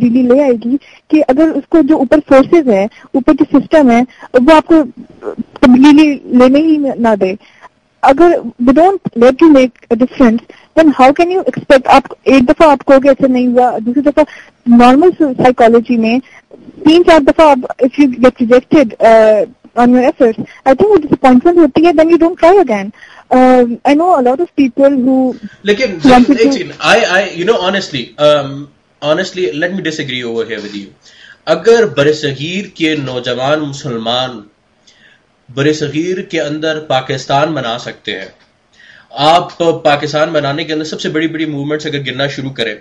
बिजली ले आएगी कि अगर उसको जो ऊपर फोर्सेस है, ऊपर जो सिस्टम है, वो आपको बिजली लेने ही ना दे। अगर we don't let you make a difference, then how can you expect. आप एक दफा आप कहोगे अच्छा नहीं हुआ, दूसरी दफा। नॉर्मल साइकोलॉजी में 3-4 दफा आप if you get rejected on your efforts, I think वो disappointment होती है, then you don't try again. I know a lot of people who. लेकिन honestly, let me disagree over here with you. अगर बरसगीर के नौजवान मुसलमान बरसगीर के अंदर पाकिस्तान बना सकते हैं, आप पाकिस्तान बनाने के अंदर सबसे बड़ी बड़ी मूवमेंट्स अगर गिनना शुरू करें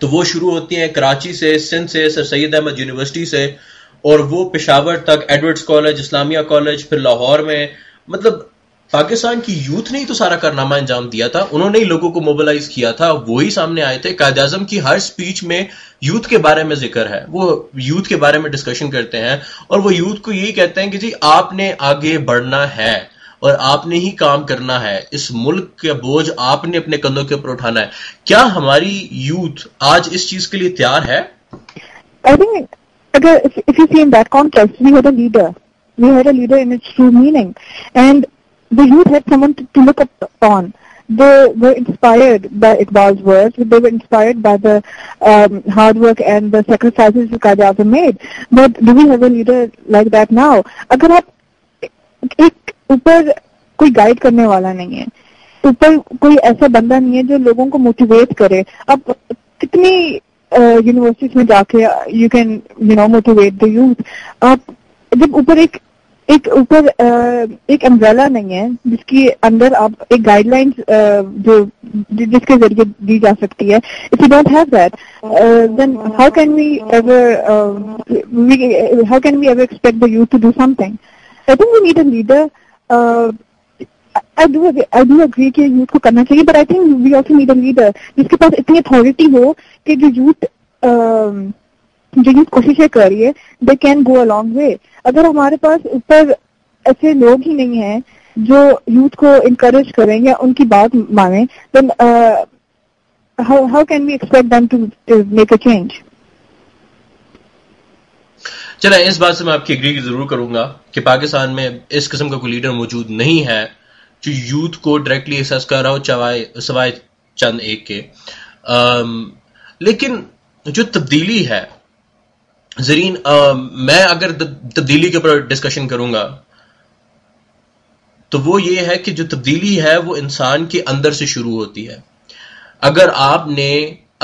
तो वो शुरू होती हैं कराची से, सिंध से, सर सैयद अहमद यूनिवर्सिटी से, और वो पेशावर तक, एडवर्ड्स कॉलेज, इस्लामिया कॉलेज, फिर लाहौर में। मतलब पाकिस्तान की यूथ ने ही तो सारा कारनामा अंजाम दिया था, उन्होंने ही लोगों को मोबिलाइज किया था, वो ही सामने आए थे। कायद-ए-आज़म की हर स्पीच में यूथ के बारे में जिक्र है, वो यूथ के बारे में डिस्कशन करते हैं और वो यूथ को यही कहते हैं कि जी आपने आगे बढ़ना है और आपने ही काम करना है, इस मुल्क का बोझ आपने अपने कंधों के ऊपर उठाना है। क्या हमारी यूथ आज इस चीज के लिए तैयार है? आई थिंक अगर if you see in that context, we had a leader in its true meaning, and the youth had someone to look upon. They were inspired by Iqbal's words. They were inspired by the hard work and the sacrifices that Quaid-e-Azam made. But do we have a leader like that now? अगर आप एक ऊपर कोई guide करने वाला नहीं है, ऊपर कोई ऐसा बंदा नहीं है जो लोगों को मोटिवेट करे। अब कितनी यूनिवर्सिटीज में जाके you can motivate the youth. आप जब ऊपर एक अम्ब्रेला नहीं है जिसके अंदर आप एक गाइडलाइंस जिसके जरिए दी जा सकती है, if you don't have that, then how can we ever expect the youth to do something. I think we need a leader. I do agree कि यूथ को करना चाहिए, but I think we also need a leader जिसके पास इतनी authority हो कि जो यूथ कोशिशें कर रही है, they can go a long way. अगर हमारे पास ऊपर ऐसे लोग ही नहीं हैं जो यूथ को इनकरेज करें या उनकी बात माने, then how can we expect them to make a change. चलो, इस बात से मैं आपकी एग्री जरूर करूंगा कि पाकिस्तान में इस किस्म का कोई लीडर मौजूद नहीं है जो यूथ को डायरेक्टली एहसास कर रहा हो, सवाए चंद एक के। लेकिन जो तब्दीली है ज़रीन, मैं अगर तब्दीली के ऊपर डिस्कशन करूंगा तो वो ये है कि जो तब्दीली है वो इंसान के अंदर से शुरू होती है। अगर आपने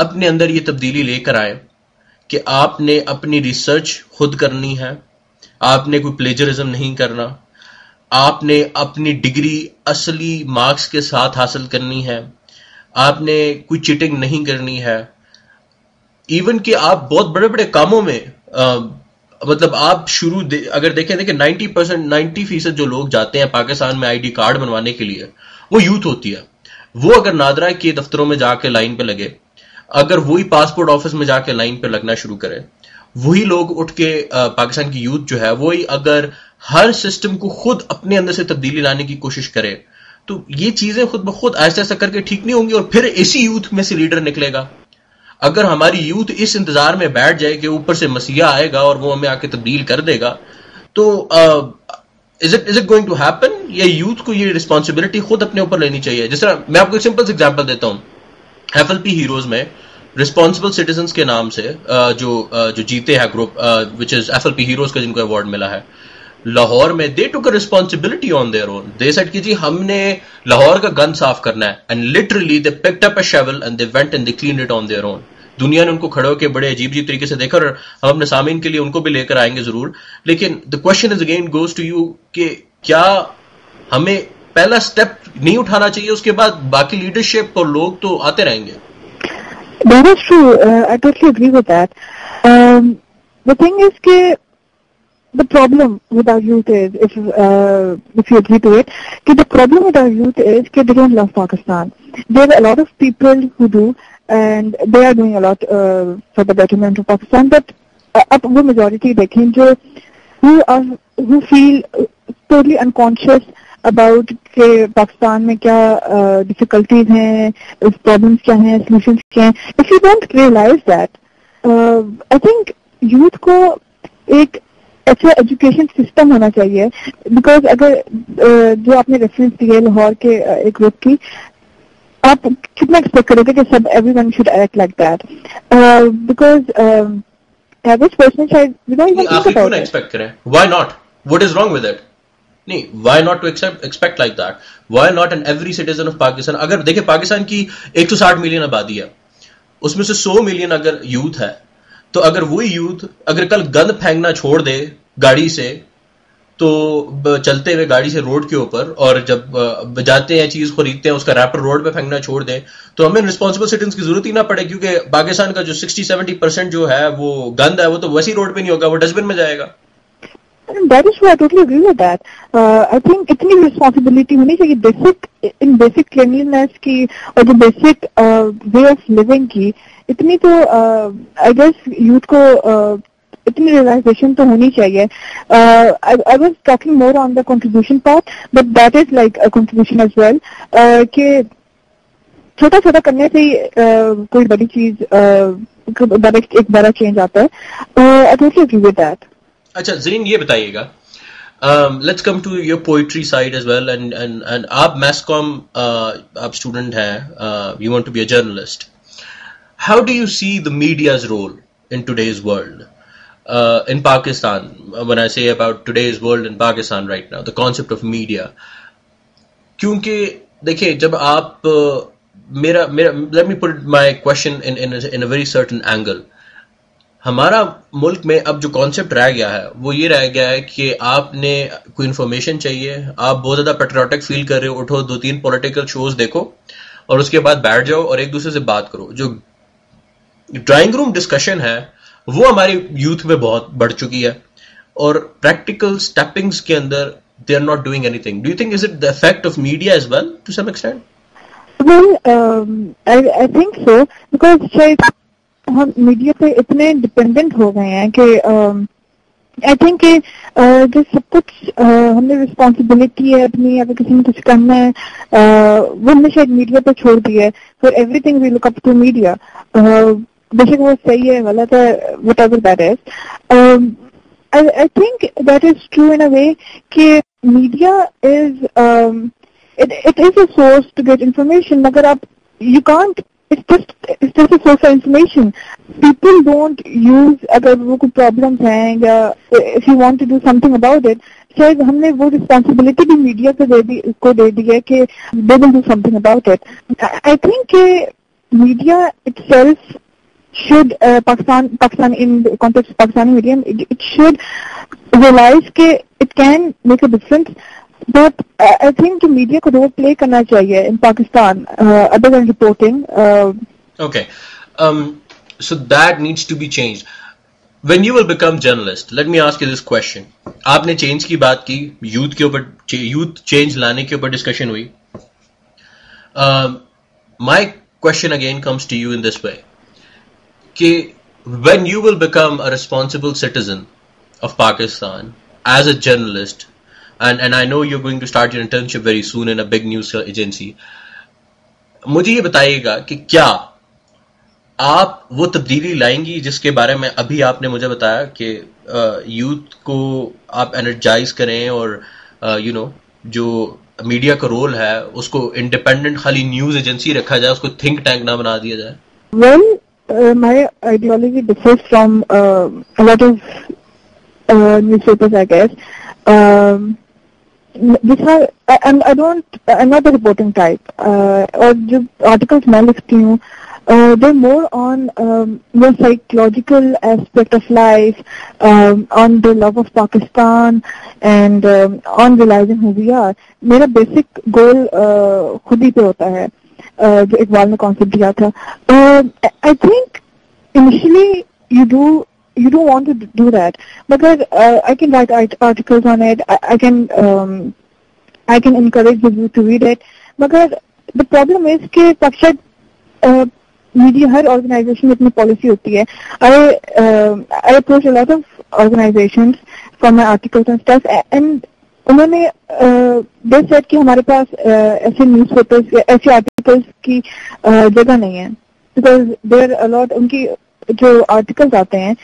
अपने अंदर ये तब्दीली लेकर आए कि आपने अपनी रिसर्च खुद करनी है, आपने कोई प्लेजरिज्म नहीं करना, आपने अपनी डिग्री असली मार्क्स के साथ हासिल करनी है, आपने कोई चीटिंग नहीं करनी है, इवन कि आप बहुत बड़े बड़े कामों में मतलब आप अगर देखें 90% जो लोग जाते हैं पाकिस्तान में आईडी कार्ड बनवाने के लिए, वो यूथ होती है। वो अगर नादरा के दफ्तरों में जाके लाइन पे लगे, अगर वही पासपोर्ट ऑफिस में जाके लाइन पे लगना शुरू करे, वही लोग उठ के पाकिस्तान की यूथ जो है वही अगर हर सिस्टम को खुद अपने अंदर से तब्दीली लाने की कोशिश करे तो ये चीजें खुद ब खुद आहिस्ता आहिस्ता करके ठीक नहीं होंगी और फिर इसी यूथ में से लीडर निकलेगा। अगर हमारी यूथ इस इंतजार में बैठ जाए कि ऊपर से मसीहा आएगा और वो हमें आके तब्दील कर देगा, तो is it going to happen. या यूथ को ये रिस्पॉन्सिबिलिटी खुद अपने ऊपर लेनी चाहिए। जिस तरह मैं आपको एक सिंपल से एग्जाम्पल देता हूँ, FLP हीरोज में रिस्पॉन्सिबल सिटीजन्स के नाम से जो जीते हैं group, which is FLP heroes का, जिनको अवार्ड मिला है, लाहौर में they took a responsibility on their own. They said कि जी हमने लाहौर का गंद साफ करना है, and literally they picked up a shovel and they went and they clean it on their own. दुनिया ने उनको खड़े होकर बड़े अजीब अजीब तरीके से देखा और हम अपने सामीन के लिए उनको भी लेकर आएंगे जरूर, लेकिन the question is again goes to you कि क्या हमें पहला स्टेप नहीं उठाना चाहिए? उसके बाद बाकी लीडरशिप और लोग तो आते रहेंगे। That is true. I totally agree with that. The thing is कि the problem with our youth is, if you agree to it, कि the problem with our youth is कि they don't love Pakistan. There are a lot of people who do, and they are doing a lot for the betterment of Pakistan. But अब वो majority देखें जो who feel totally unconscious about के पाकिस्तान में क्या difficulties हैं, problems क्या हैं, सोल्यूशंस क्या हैं। If you don't realise that I think youth को एक अच्छा एजुकेशन सिस्टम होना चाहिए, बिकॉज अगर जो आपने रेफरेंस दी है लाहौर के एक ग्रुप की, आप कितना एक्सपेक्ट करोगे कि सब everyone should act like that, because average person शायद क्यों ना एक्सपेक्ट करें, why not, what is wrong with it, नहीं why not to expect like that, why not and every citizen of Pakistan. अगर देखें पाकिस्तान की 160 मिलियन आबादी है, उसमें से 100 मिलियन अगर यूथ है, तो अगर वही यूथ अगर कल गंद फेंकना छोड़ दे गाड़ी से, तो चलते हुए गाड़ी से रोड के ऊपर, और जब जाते हैं चीज खरीदते हैं उसका रैपर रोड पे फेंकना छोड़ दे, तो हमें रिस्पॉन्सिबल सिटीजन की जरूरत ही ना पड़े, क्योंकि पाकिस्तान का जो 60-70% जो है वो गंद है वो तो वैसी रोड पे नहीं होगा, वो डस्टबिन में जाएगा. That is why I totally agree with that. I think इतनी responsibility होनी चाहिए basic in basic cleanliness की और जो basic way of living की, इतनी तो I guess youth को इतनी realization तो होनी चाहिए. I was talking more on the contribution part, but that is like a contribution as well. कि छोटा छोटा करने से ही कोई बड़ी चीज एक बड़ा change आता है. I totally agree with that. अच्छा ज़रीन, ये बताइएगा, let's come to your poetry side as well, and आप मैस कॉम आप स्टूडेंट हैं, you want to be a journalist, how do you see the media's role in today's world in Pakistan, when I say about today's world in Pakistan right now, the concept of media, क्योंकि देखिए जब आप मेरा let me put my question in a very certain angle, हमारा मुल्क में अब जो कॉन्सेप्ट रह गया है वो ये रह गया है कि आपने कोई इन्फॉर्मेशन चाहिए, आप बहुत ज़्यादा पेट्रियोटिक फील कर रहे हो, उठो 2-3 पॉलिटिकल शोज देखो और उसके बाद बैठ जाओ और एक दूसरे से बात करो. जो ड्राइंग रूम डिस्कशन है वो हमारे यूथ में बहुत बढ़ चुकी है, और प्रैक्टिकल स्टेपिंग्स के अंदर they are not doing anything. Do you think is it the effect of media as well to some extent? Well I think so, because हम मीडिया पे इतने डिपेंडेंट हो गए हैं कि आई थिंक जो सब कुछ हमने रिस्पॉन्सिबिलिटी है अपनी, अगर किसी ने कुछ करना है वो हमने शायद मीडिया पे छोड़ दी है. For everything we look up to media, बेशक वो सही है गलत है whatever that is. I think that is true in a way कि media is it is a source to get information, मगर आप you can't, it's just a source of information. People don't use, अगर वो कोई problems हैं या if you want to do something about it, शायद हमने वो रिस्पॉन्सिबिलिटी भी मीडिया को दे दी है कि they will do something about it. I think media itself should, Pakistan in the context of Pakistani medium, it should realize कि it can make a difference. But I think media को role play करना चाहिए in Pakistan other than reporting. Okay, so that needs to be changed. When you will become journalist, let me ask you this question, आपने change की बात की, youth के ऊपर, youth change लाने के ऊपर डिस्कशन हुई. My question again comes to you in this way कि when you will become a responsible citizen of Pakistan as a journalist, and I know you're going to start your internship very soon in a big news agency, मुझे ये बताइएगा कि क्या आप वो तब्दीली लाएंगी जिसके बारे में अभी आपने मुझे बताया कि यूथ को आप एनर्जाइज करें, और यू नो जो मीडिया का रोल है उसको इंडिपेंडेंट खाली न्यूज एजेंसी रखा जाए, उसको थिंक टैंक ना बना दिया जाए. Well my ideology differs from a lot of newspapers I guess. I'm not a reporting type. Or the articles I look to, they're more on the psychological aspect of life, on the love of Pakistan, and on realizing who we are. मेरा basic goal खुद ही पे होता है, जो इकबाल ने concept दिया था. I think initially you don't want to do that, because I can write articles on it, I can encourage you to read it, but the problem is that pakistan media, har organization apni policy hoti hai. I approach a lot of organizations for my articles and stuff, and unhone they said ki hamare paas aise newspapers, aise articles ki jagah nahi hai, because there are a lot, unki जो articles आते हैं